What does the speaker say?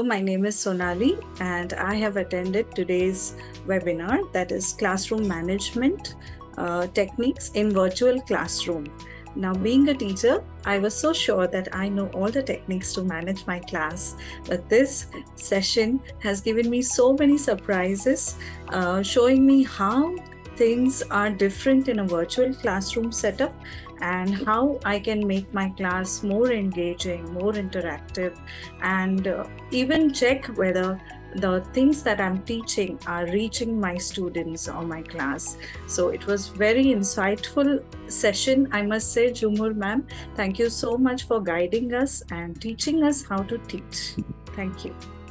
My name is Sonali and I have attended today's webinar, that is classroom management techniques in virtual classroom. Now, being a teacher, I was so sure that I know all the techniques to manage my class, but this session has given me so many surprises, showing me how things are different in a virtual classroom setup and how I can make my class more engaging, more interactive, and even check whether the things that I'm teaching are reaching my students or my class. So it was very insightful session, I must say. Jhumur ma'am, thank you so much for guiding us and teaching us how to teach. Thank you.